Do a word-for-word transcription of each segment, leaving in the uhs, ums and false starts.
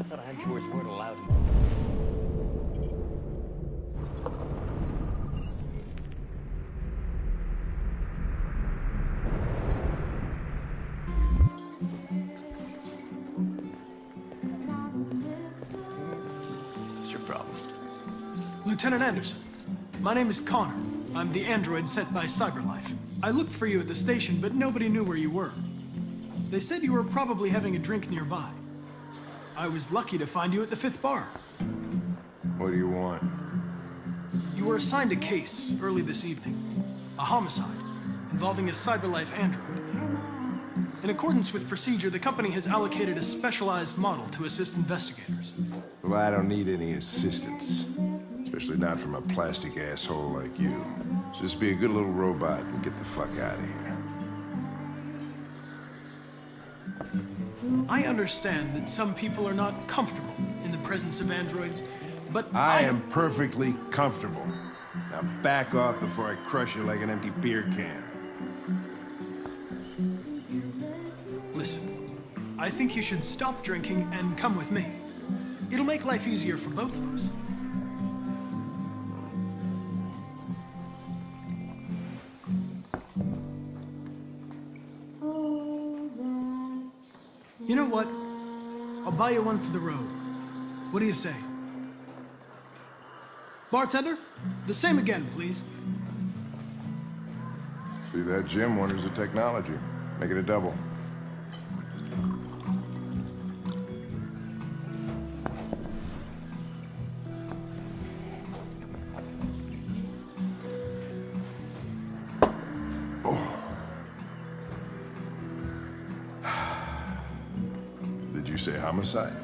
I thought I had George's word allowed. What's your problem? Lieutenant Anderson, my name is Connor. I'm the android sent by Cyberlife. I looked for you at the station, but nobody knew where you were. They said you were probably having a drink nearby. I was lucky to find you at the fifth bar. What do you want? You were assigned a case early this evening. A homicide involving a Cyberlife android. In accordance with procedure, the company has allocated a specialized model to assist investigators. Well, I don't need any assistance. Especially not from a plastic asshole like you. So just be a good little robot and get the fuck out of here. I understand that some people are not comfortable in the presence of androids, but I, I am perfectly comfortable. Now back off before I crush you like an empty beer can. Listen, I think you should stop drinking and come with me. It'll make life easier for both of us. You know what? I'll buy you one for the road. What do you say? Bartender, the same again, please. See, that Jim wonders the technology. Make it a double. Say homicide.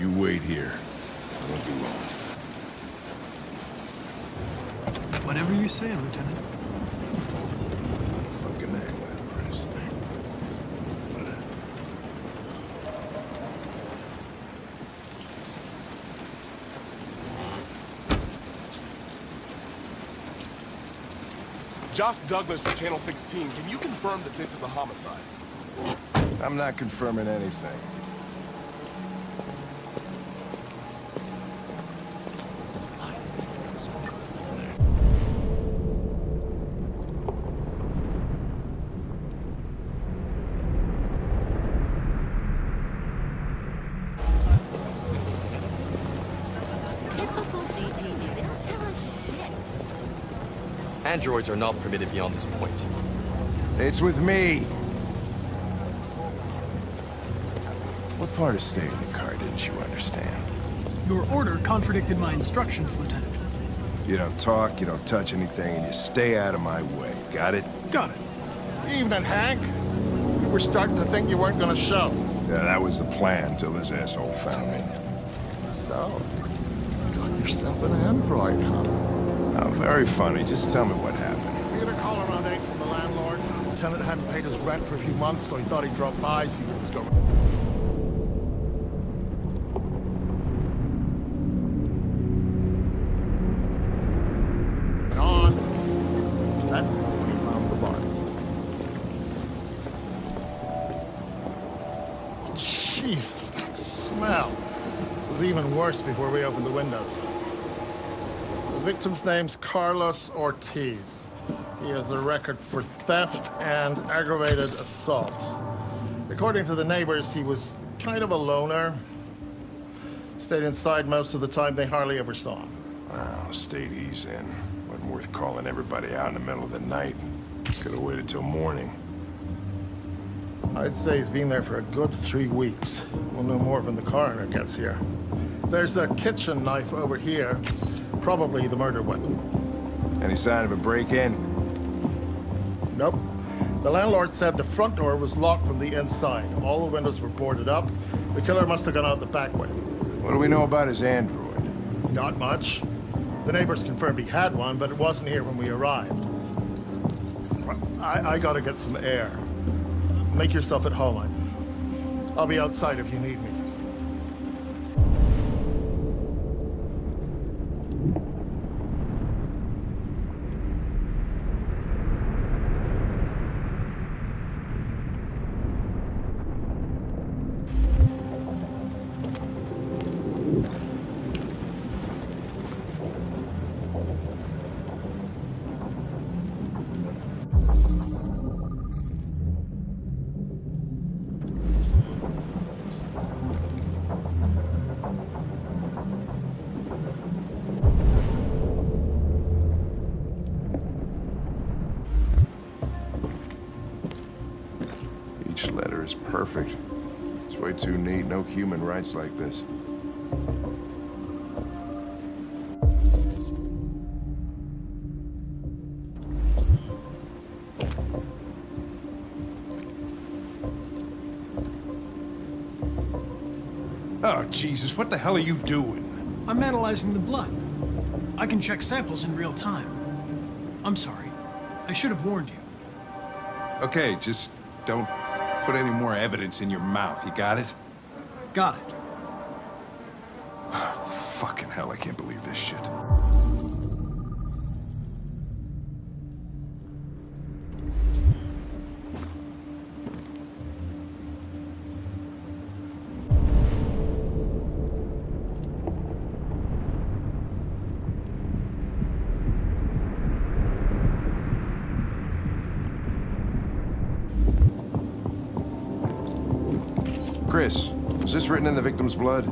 You wait here. I won't be long. Whatever you say, Lieutenant. Fucking hang on this thing. Josh Douglas from Channel sixteen, can you confirm that this is a homicide? I'm not confirming anything. Androids are not permitted beyond this point. It's with me. What part of staying in the car didn't you understand? Your order contradicted my instructions, Lieutenant. You don't talk, you don't touch anything, and you stay out of my way. Got it? Got it. Evening, Hank. We were starting to think you weren't gonna show. Yeah, that was the plan till this asshole found me. So, you got yourself an android, huh? Oh, very funny. Just tell me what happened. We had a call around eight from the landlord. The tenant hadn't paid his rent for a few months, so he thought he'd drop by, see what was going on. Then he found the bar. Jesus, that smell. It was even worse before we opened the windows. The victim's name's Carlos Ortiz. He has a record for theft and aggravated assault. According to the neighbors, he was kind of a loner. Stayed inside most of the time. They hardly ever saw him. Well, state he's in. Wasn't worth calling everybody out in the middle of the night. Could have waited till morning. I'd say he's been there for a good three weeks. We'll know more when the coroner gets here. There's a kitchen knife over here. Probably the murder weapon. Any sign of a break-in? Nope. The landlord said the front door was locked from the inside. All the windows were boarded up. The killer must have gone out the back way. What do we know about his android? Not much. The neighbors confirmed he had one, but it wasn't here when we arrived. I, I gotta get some air. Make yourself at home. I, I'll be outside if you need me. Each letter is perfect. It's way too neat. No human writes like this. Oh, Jesus, what the hell are you doing? I'm analyzing the blood. I can check samples in real time. I'm sorry. I should have warned you. Okay, just don't put any more evidence in your mouth, you got it? Got it. Fucking hell, I can't believe this shit. Chris, was this written in the victim's blood?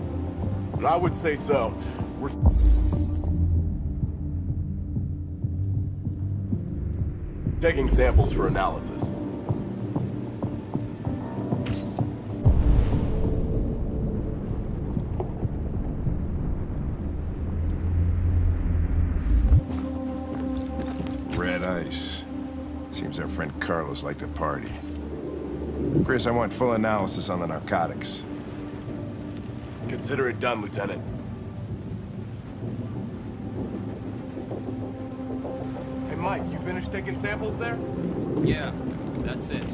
I would say so. We're... taking samples for analysis. Red ice. Seems our friend Carlos liked to party. Chris, I want full analysis on the narcotics. Consider it done, Lieutenant. Hey, Mike, you finished taking samples there? Yeah, that's it.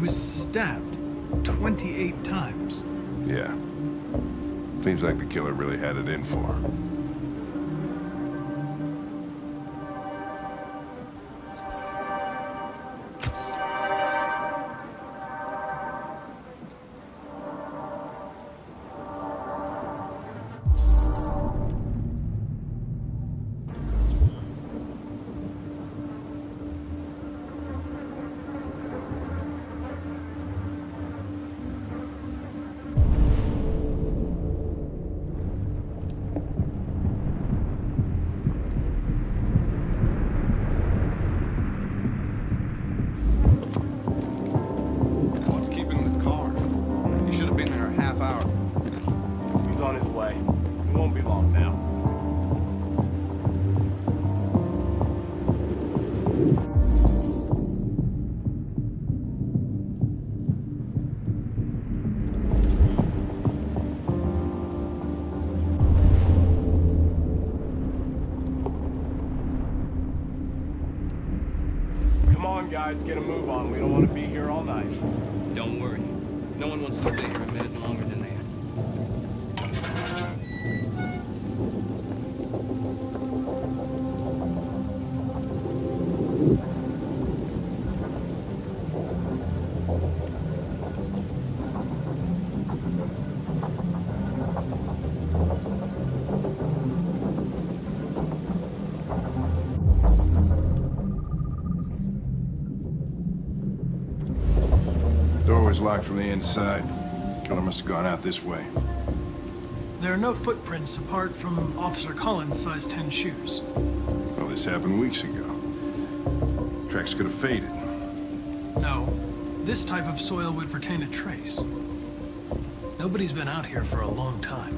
was stabbed twenty-eight times. Yeah. Seems like the killer really had it in for him. Guys, get a move on. We don't want to be here all night. Don't worry. No one wants to stay here a minute longer than they locked from the inside. Killer must have gone out this way. There are no footprints apart from Officer Collins' size ten shoes. Well, this happened weeks ago. Tracks could have faded. No. This type of soil would retain a trace. Nobody's been out here for a long time.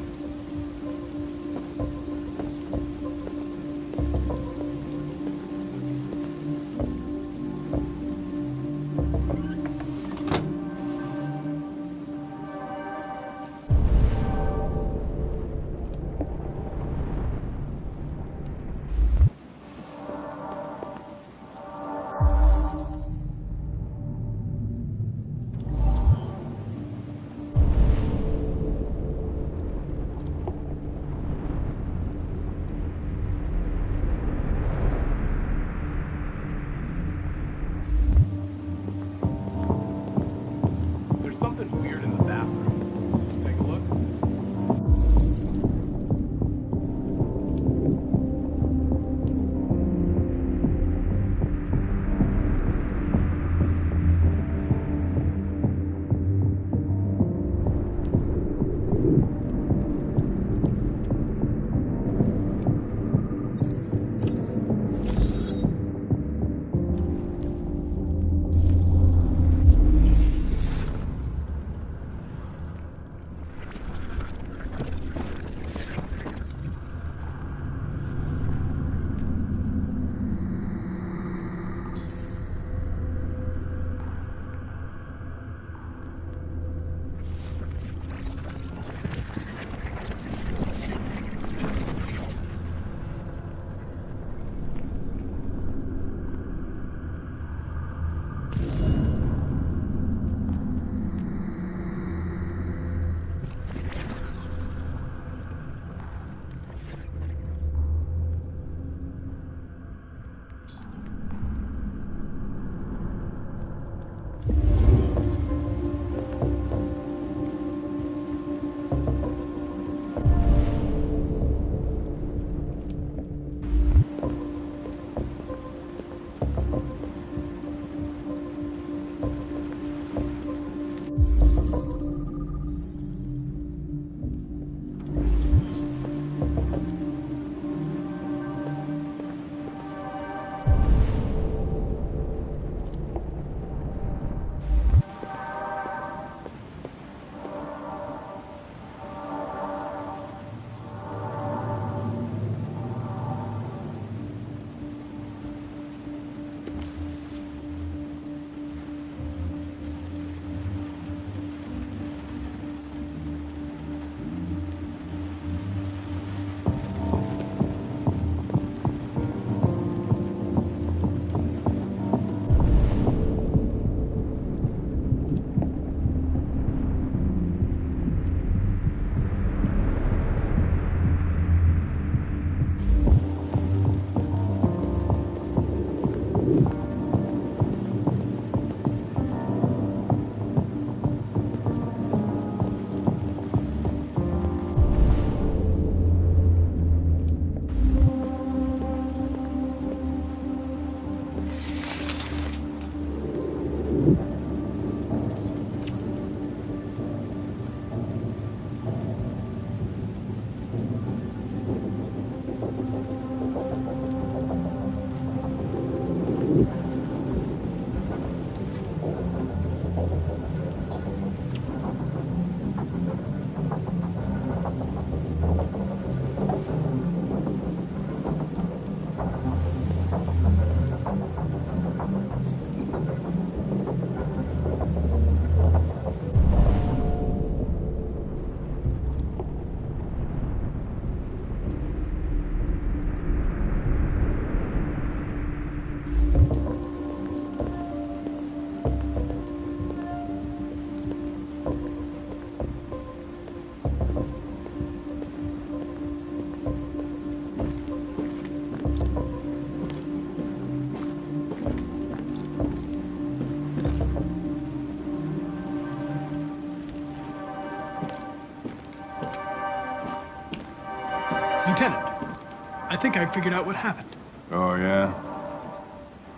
think I figured out what happened. Oh, yeah?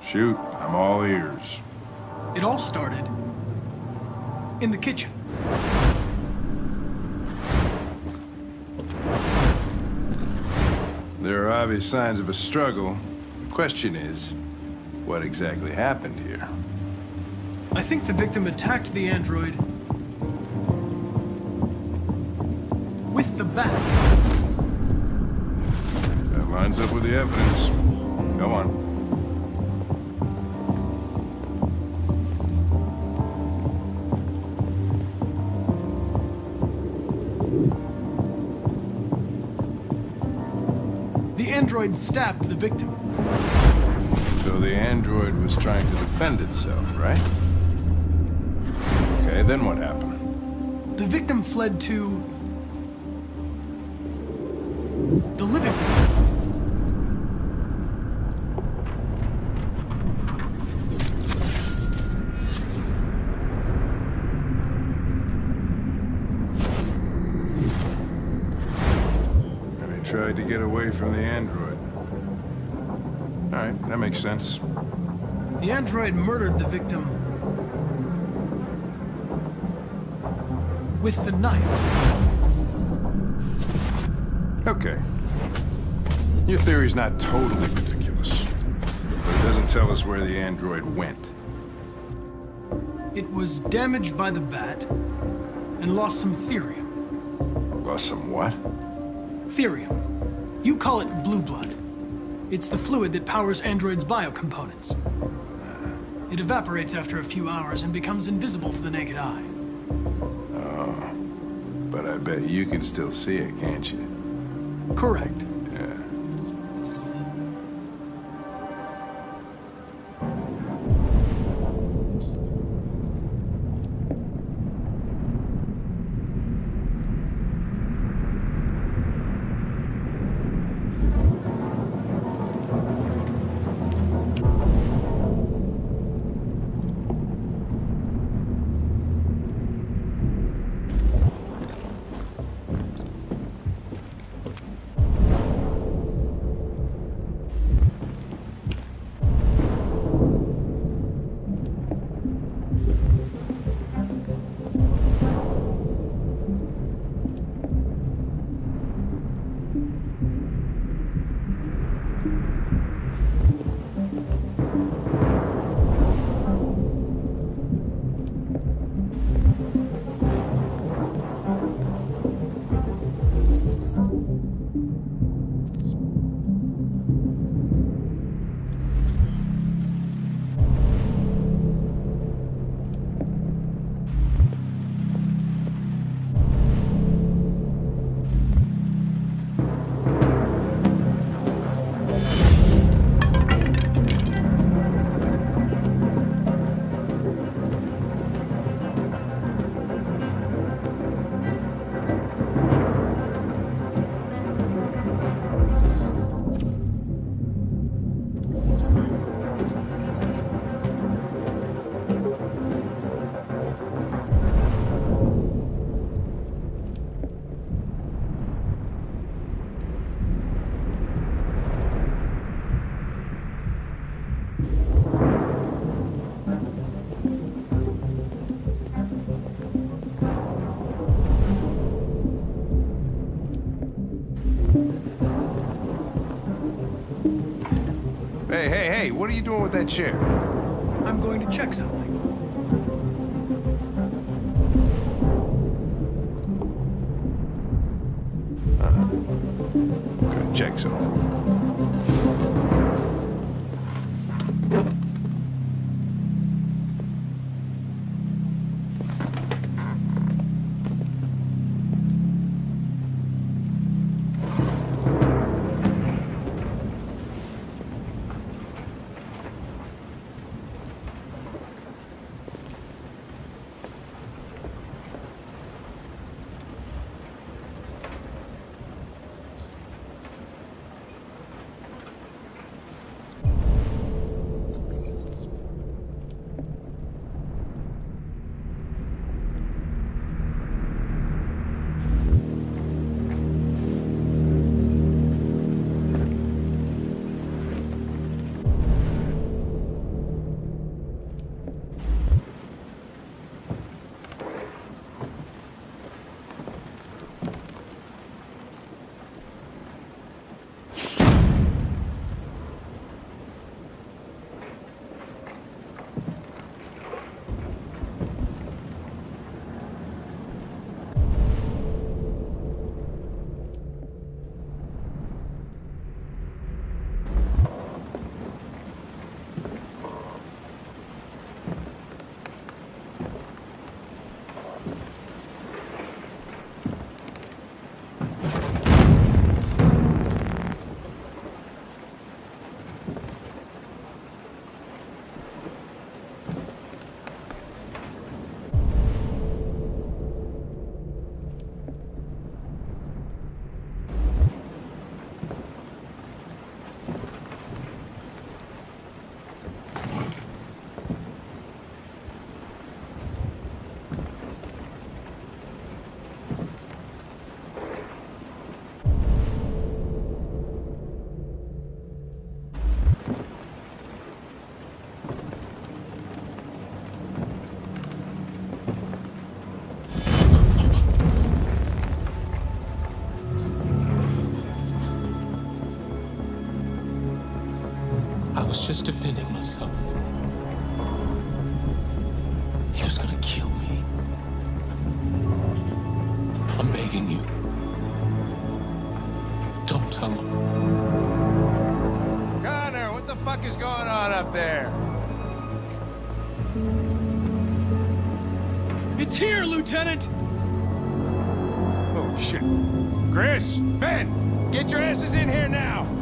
Shoot, I'm all ears. It all started in the kitchen. There are obvious signs of a struggle. The question is, what exactly happened here? I think the victim attacked the android with the bat. That lines up with the evidence. Go on. The android stabbed the victim. So the android was trying to defend itself, right? Okay, then what happened? The victim fled to the living room. And he tried to get away from the android. All right, that makes sense. The android murdered the victim with the knife. Okay. Your theory's not totally ridiculous, but it doesn't tell us where the android went. It was damaged by the bat and lost some therium. Lost some what? Therium. You call it blue blood. It's the fluid that powers androids' biocomponents. It evaporates after a few hours and becomes invisible to the naked eye. Oh, but I bet you can still see it, can't you? Correct. Yeah. What are you doing with that chair? I'm going to check something. Uh, I'm going to check I was just defending myself. He was gonna kill me. I'm begging you. Don't tell him. Connor, what the fuck is going on up there? It's here, Lieutenant! Oh, shit. Chris! Ben! Get your asses in here now!